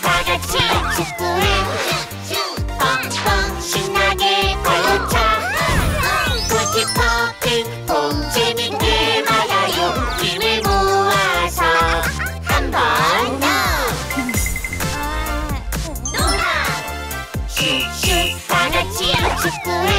다같이 축구를 뻥뻥 신나게 발로차 골키퍼 핑퐁 재밌게 맞아요. 힘을 모아서 한번 놀아 슛슛 다같이 축구를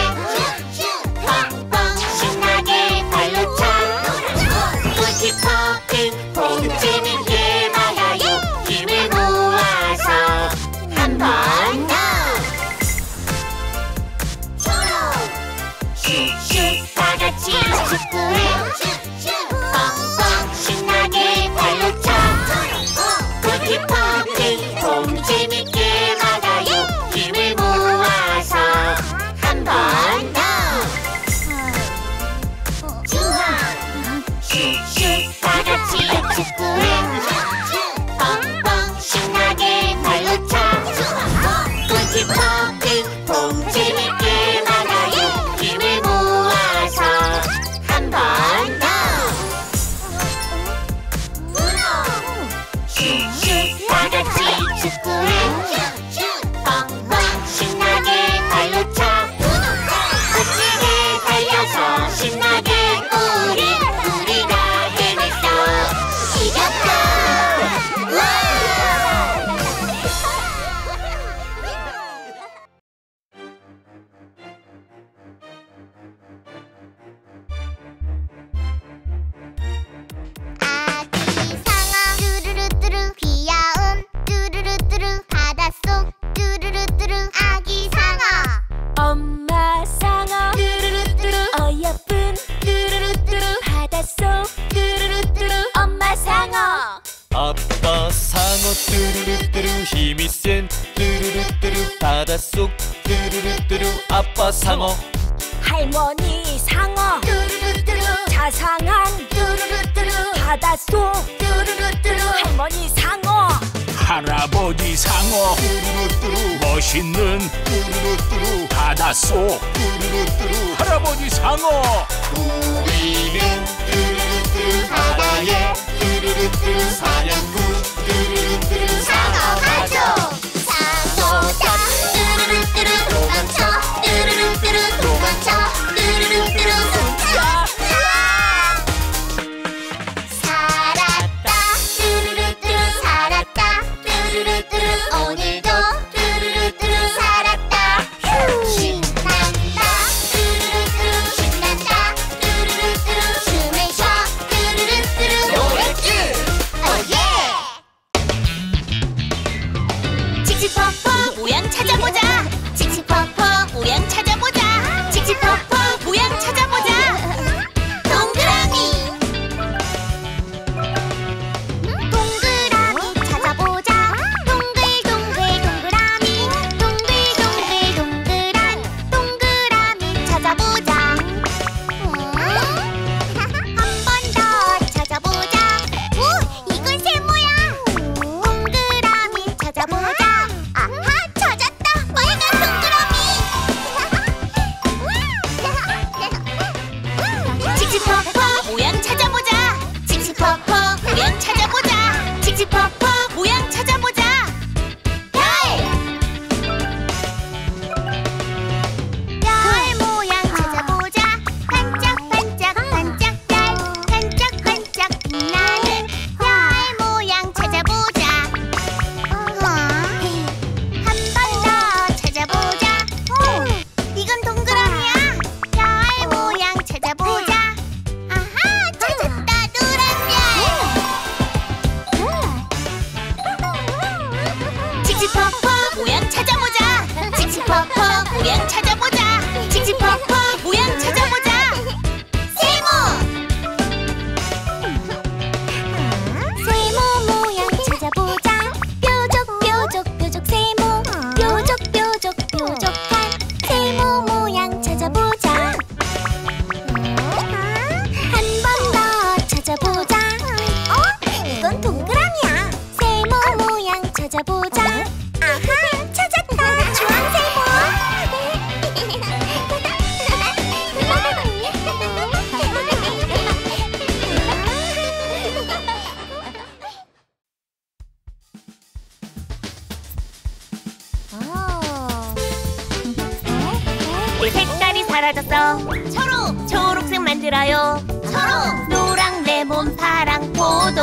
사라졌어. 초록, 초록색 만들어요. 초록, 노랑, 레몬, 파랑, 포도.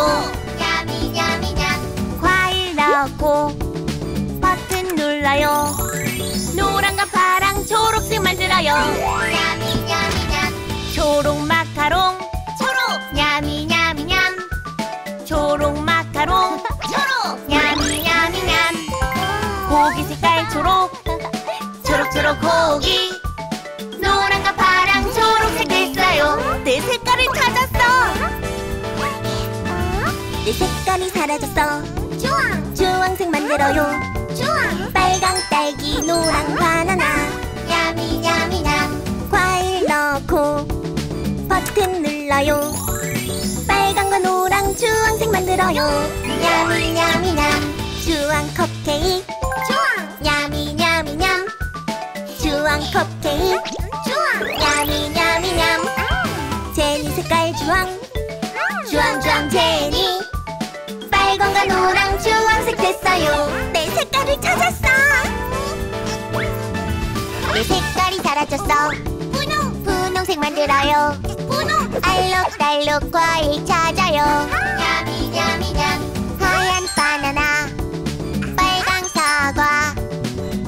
야미야미냠. 과일 넣고 버튼 눌러요. 노랑과 파랑, 초록색 만들어요. 야미야미냠. 초록 마카롱. 초록, 야미야미냠. 초록 마카롱. 초록, 야미야미냠. 고기 색깔 초록. 초록 고기. 노랑과 파랑 초록색 됐어요. 내 색깔을 찾았어. 내 색감이 사라졌어. 주황, 주황색 만들어요. 주황, 빨강, 딸기, 노랑, 바나나. 야미야미냠. 과일 넣고 버튼 눌러요. 빨강과 노랑, 주황색 만들어요. 야미야미냠. 주황 컵케이크. 주황, 야미야미냠. 주황 컵케이크. 주황, 야미야미냠. 제니 색깔 주황. 주황 주황 제니. 빨강과 노랑 주황색 됐어요. 내 색깔을 찾았어. 내 색깔이 사라졌어. 분홍, 분홍색 만들어요. 분홍, 알록달록 과일 찾아요. 야미야미냠. 하얀 바나나. 빨강 사과.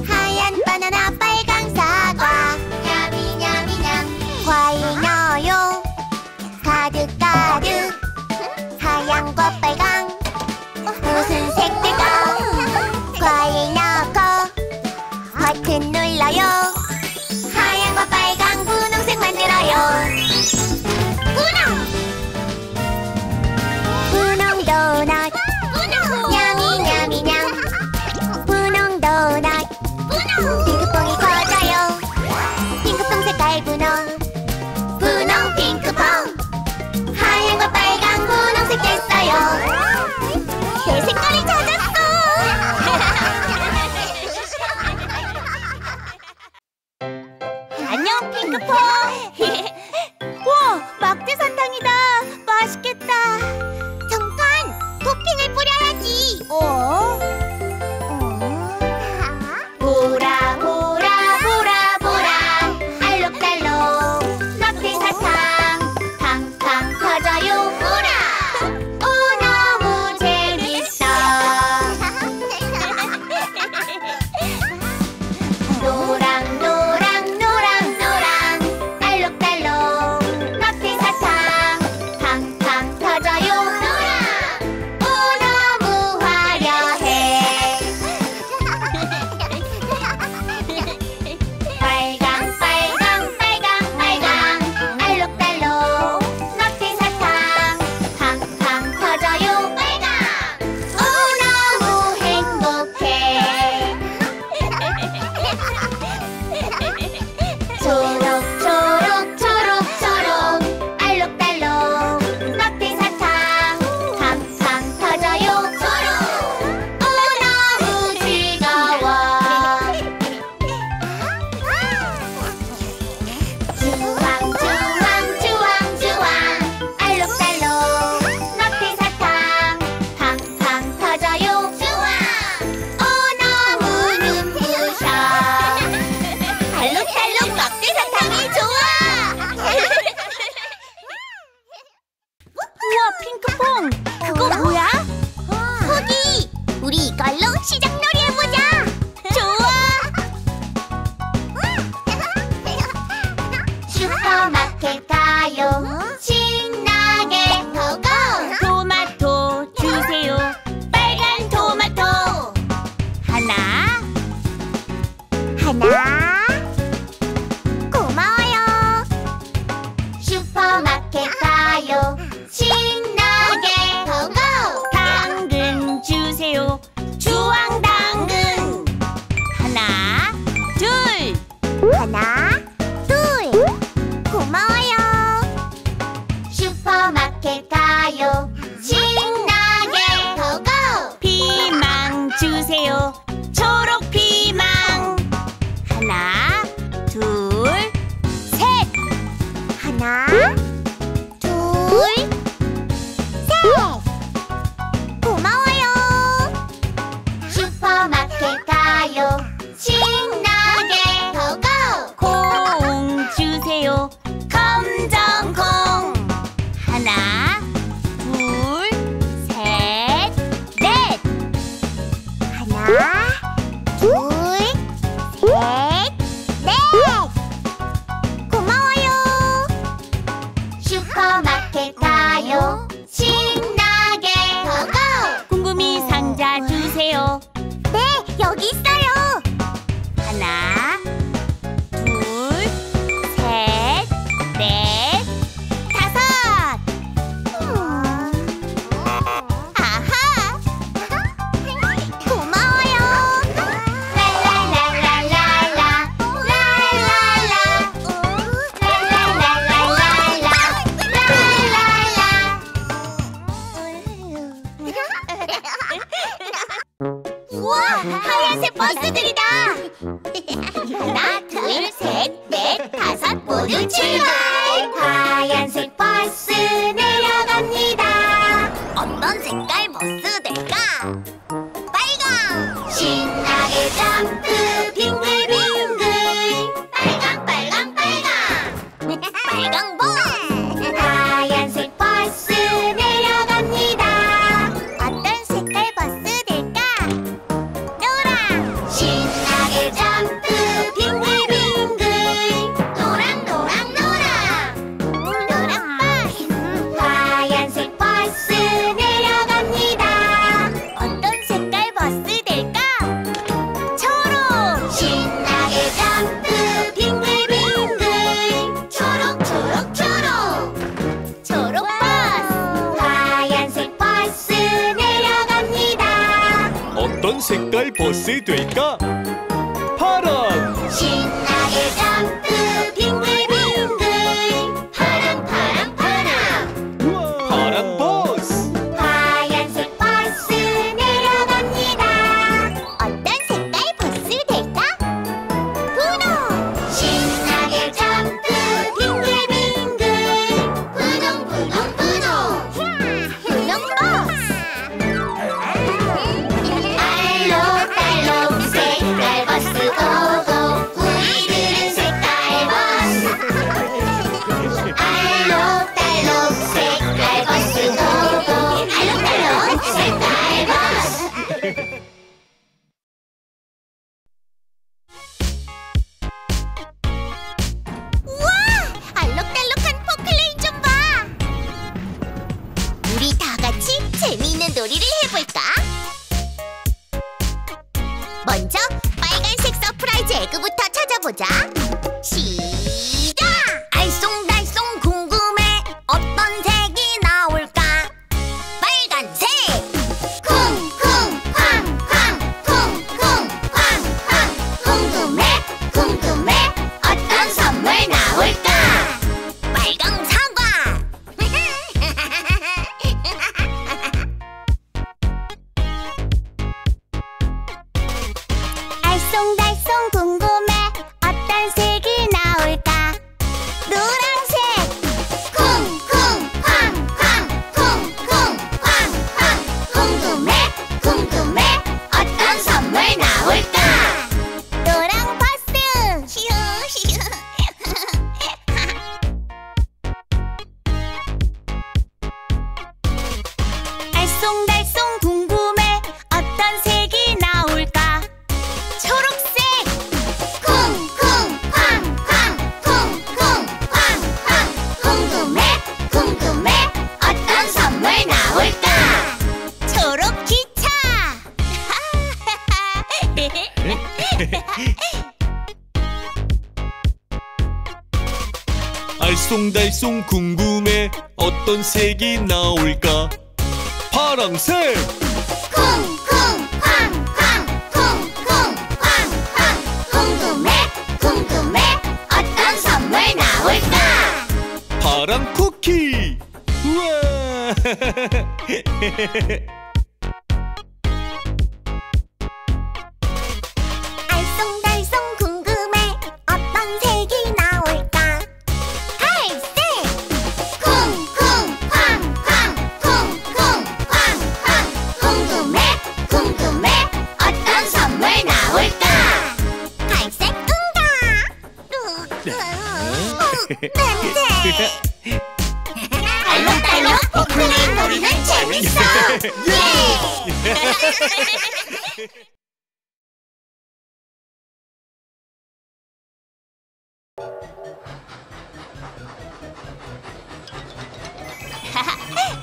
하얀 바나나. 과일 넣어요. 가득가득. 하얀과 빨강. 무슨 색 될까? 과일 넣고 버튼 눌러요. 하얀과 빨강 분홍색 만들어요. 분홍! 분홍 도넛. 분홍! 야미야미냠. 분홍 도넛. 분홍! 핑크퐁이 커져요. 핑크퐁 색깔 분홍. 분홍, 핑크퐁. 하얀과 빨강, 분홍색 됐어요. 내 색깔을 찾았어. 안녕, 핑크퐁. 와, 막대 사탕이다. 맛있겠다. 잠깐, 토핑을 뿌려야지. 보라, 보라, 보라, 보라. 알록달록. 신나게 고고. 당근 주세요. 주황 당근. 신나게 고고! 궁금이 상자 주세요. 네, 여기 있어요. 하나, 둘, 셋, 넷, 다섯. 아하! 고마워요. 랄랄랄랄랄라 랄랄라 우와, 하얀색 버스들이다. 하나, 둘, 셋, 넷, 다섯 모두 출발. 하얀색 버스 내려갑니다. 어떤 색깔 버스들까? 빨강! 신나게 점프 빙글빙글. 빨강 빨강 빨강 빨강 버스. 하얀색 버스 내려갑니다. 어떤 색깔 버스들까? 노랑! 신나게 점프 빙글빙글. 노랑 노랑 노랑 노랑 버스. 하얀색 버스 내려갑니다. 어떤 색깔 버스들까? 초록! 신나게 점프 빙글빙글. 초록 초록 초록 초록 버스. 하얀색 버스 내려갑니다. 어떤 색깔 버스 될까? 파란! 신나게 점프 빙글빙글. 파랑 파랑 파랑 파란 버스. 하얀색 버스 내려갑니다. 어떤 색깔 버스 될까? 분홍! 신나게 점프 빙글빙글. 분홍 분홍 분홍 분홍 버스. 알록달록 색깔 버스 고고. 우리들은 색깔 버스. 알록달록 색깔 버스 고고. 알록달록 색깔 버스. 우와! 알록달록한 포클레인 좀 봐! 우리 다 같이 재미있는 놀이를 해볼까? 먼저 빨간색 서프라이즈 에그부터 찾아보자. 시작! 알쏭달쏭 궁금해 어떤 색이 나올까? 빨간색! 쿵쿵쾅쾅쿵쿵쾅쾅쾅 궁금해 궁금해 어떤 선물 나올까? 빨강 사과! 알쏭달쏭 궁금해 어떤 색이 나올까? 노란색! 쿵쿵쾅쾅쿵쿵쾅쾅쾅 궁금해 궁금해 어떤 선물 나올까? 노랑 버스! 알쏭달쏭 궁금해 어떤 색이 나올까? 초록색! 쿵쿵쾅쾅쿵쿵쾅쾅쾅 궁금해 궁금해 어떤 선물 나올까? 초록 기차! 알쏭달쏭 궁금해 어떤 색이 나올까? 파랑색! 쿵쿵쾅쾅쿵쿵쾅쾅 궁금해 궁금해 어떤 선물 나올까? 파란 쿠키! 우와! 알쏭달쏭 궁금해 어떤 색이 나올까? 갈색! 쿵쿵쾅쾅쿵쿵쾅쾅 궁금해 궁금해 어떤 선물 나올까? 갈색 응가! 냄새! 알록달록 포크레인 놀이는 재밌어! 예!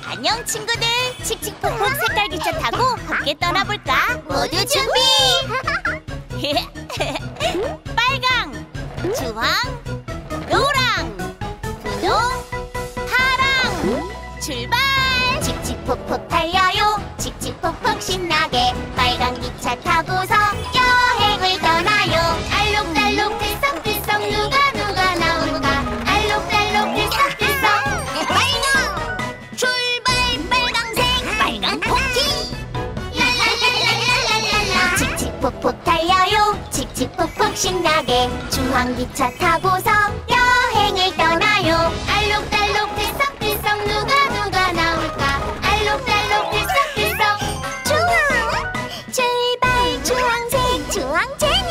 안녕 친구들! 칙칙폭폭 색깔 기차 타고 함께 떠나볼까? 모두 준비! 빨강, 주황, 노랑, 분홍, 파랑! 출발! 칙칙폭폭 달려요! 칙칙폭폭 신나게 빨강 기차 타고서 여행을 떠나요! 알록달록 들썩들썩 누가 나올까? 알록달록 들썩들썩 빨강! 출발 빨강색 빨강 폭기! 랄랄랄랄랄랄라 칙칙폭폭 달려요! 칙칙폭폭 신나게 주황 기차 타고서 여행을 떠나요! 알록달록 들썩들썩 누가 나올까? 알록달록 들썩들썩 주황! 출발 주황색 주황재미!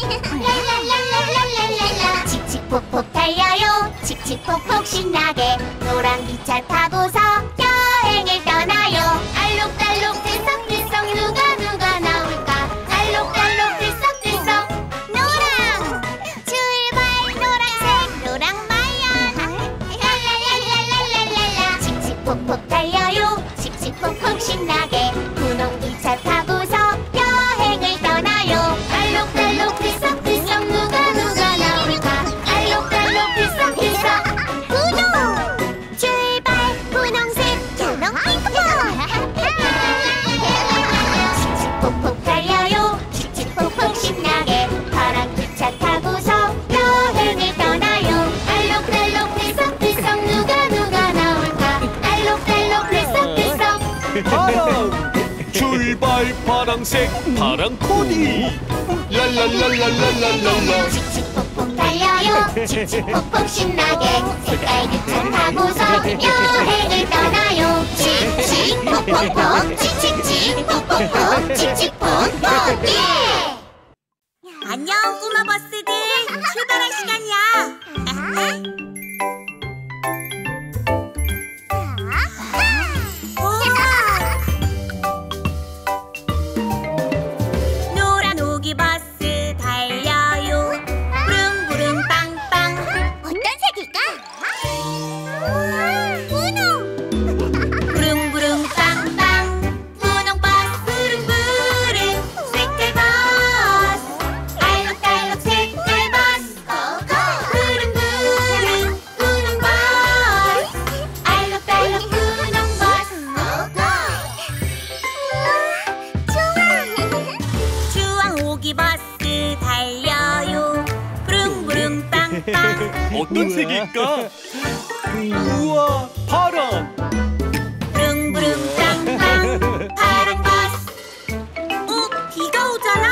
랄랄랄랄랄랄라 칙칙폭폭 달려요! 칙칙폭폭 신나게 노란 기차 타고서 여행을 떠나요! 알록달록 들썩들썩 누가 나올까? 알록달록 들썩들썩 노랑! 출발 노란색 노랑마야! 랄랄랄랄랄랄라 칙칙폭폭 달려요! 칙칙폭폭 신나게 분홍 기차 타고서 여행을 떠나요! 알록달록 들썩들썩 누가 나올까? 알록달록 들썩들썩 분홍! 출발 분홍색 분홍 핑크퐁! 칙칙폭폭 달려요! 칙칙폭폭 신나게 파란 기차 타고서 여행을 떠나요! 알록달록 들썩들썩 누가 나올까? 알록달록 들썩들썩 파랑! 출발 파랑색 파랑 코디! 랄랄랄랄랄랄라 칙칙폭폭 달려요 칙칙폭폭 신나게 색깔 기차 타고서 여행을 떠나요 칙칙폭폭폭 칙칙칙폭폭폭 칙칙폭폭 예! 안녕 꼬마 버스들 출발할 시간이야. 어떤 색일까? 우와, 파랑! 부릉부릉 땅땅 파란 버스. 비가 오잖아.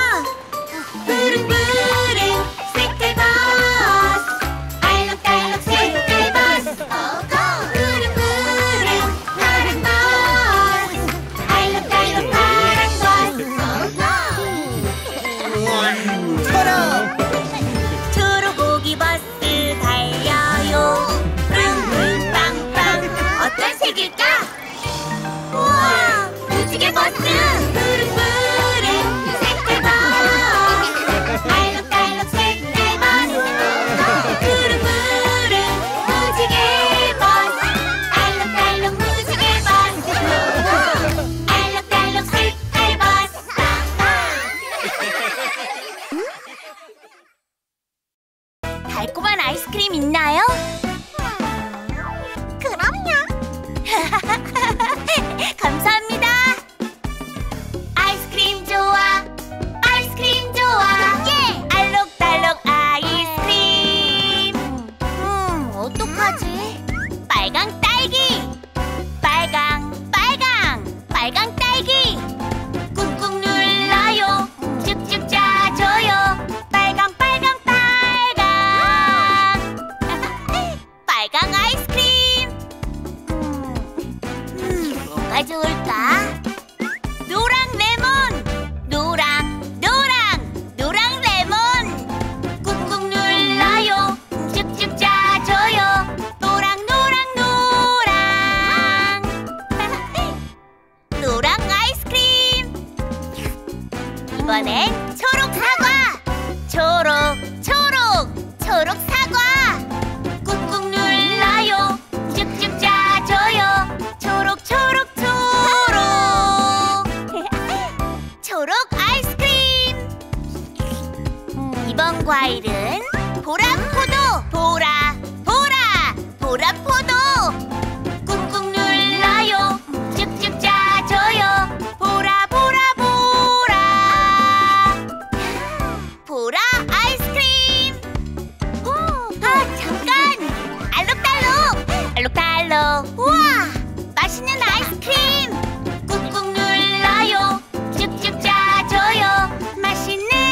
부릉부릉 색깔 버스. 알록달록 색깔 버스. 고고! 부릉부릉 파란 버스. 알록달록 파란 버스. 고고! 파랑! 색일까? 우와! 무지개 버스! 푸른푸른 색깔 버스! 알록달록 색깔 버스! 푸른푸른 무지개 버스! 알록달록 무지개 버스! 알록달록 색깔 버스! 달콤한 아이스크림 있나요? 감사합니다. 아이스크림 좋아, 아이스크림 좋아. 예! 알록달록 아이스크림. 어떡하지? 빨강 딸기. 빨강, 빨강, 빨강 딸기. 꾹꾹 눌러요, 쭉쭉 짜줘요. 빨강, 빨강, 빨강. 빨강 아이스크림. 좋을까? 노랑 레몬! 노랑, 노랑, 노랑 레몬! 꾹꾹 눌러요, 쭉쭉 짜줘요. 노랑, 노랑, 노랑! 노랑 아이스크림! 이번엔 초록 사과! 초록, 초록, 초록 사과! 꾹꾹 눌러요, 쭉쭉 짜줘요. 초록, 과일은 보라포도. 보라 보라 보라포도 꾹꾹 눌러요. 쭉쭉 짜줘요. 보라 보라 보라 보라 아이스크림. 아 잠깐, 알록달록 알록달록. 우와, 맛있는 아이스크림. 꾹꾹 눌러요. 쭉쭉 짜줘요. 맛있는 아이스크림.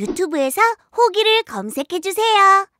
유튜브에서 호기를 검색해주세요.